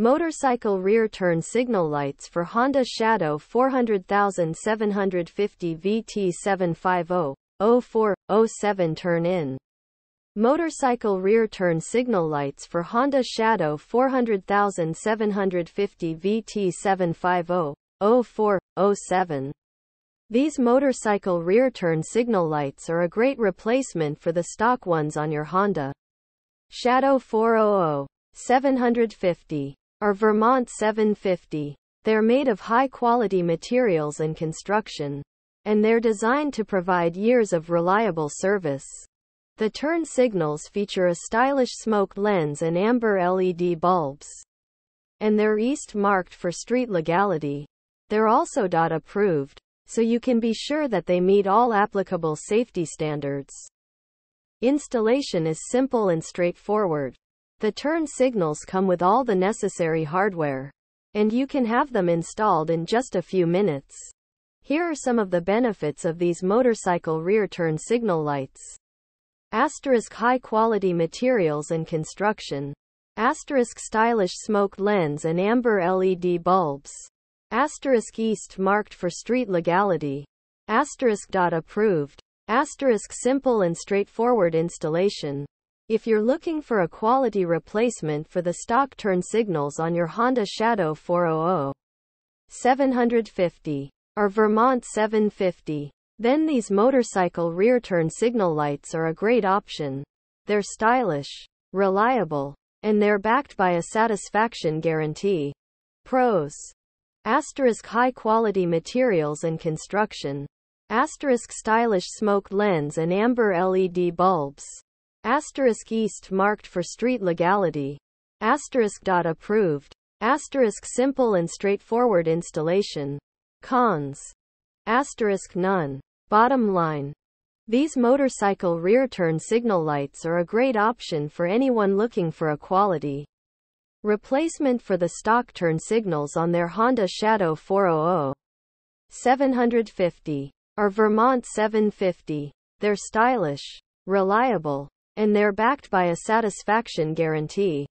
Motorcycle rear turn signal lights for Honda Shadow 40750 VT750, 04, 07 turn in. Motorcycle rear turn signal lights for Honda Shadow 40750 VT750, 04, 07. These motorcycle rear turn signal lights are a great replacement for the stock ones on your Honda Shadow 400-750. Or Vermont 750. They're made of high-quality materials and construction, and they're designed to provide years of reliable service. The turn signals feature a stylish smoked lens and amber LED bulbs, and they're EAST marked for street legality. They're also DOT approved, so you can be sure that they meet all applicable safety standards. Installation is simple and straightforward. The turn signals come with all the necessary hardware, and you can have them installed in just a few minutes. Here are some of the benefits of these motorcycle rear turn signal lights. * High quality materials and construction. * Stylish smoked lens and amber LED bulbs. * EAST marked for street legality. * DOT approved. * Simple and straightforward installation. If you're looking for a quality replacement for the stock turn signals on your Honda Shadow 400-750 or Vermont 750, then these motorcycle rear turn signal lights are a great option. They're stylish, reliable, and they're backed by a satisfaction guarantee. Pros. * High quality materials and construction. * Stylish smoked lens and amber LED bulbs. * EAST marked for street legality. * DOT approved. * Simple and straightforward installation. Cons. * None. Bottom line. These motorcycle rear turn signal lights are a great option for anyone looking for a quality replacement for the stock turn signals on their Honda Shadow 400-750 or Vermont 750. They're stylish, reliable, and they're backed by a satisfaction guarantee.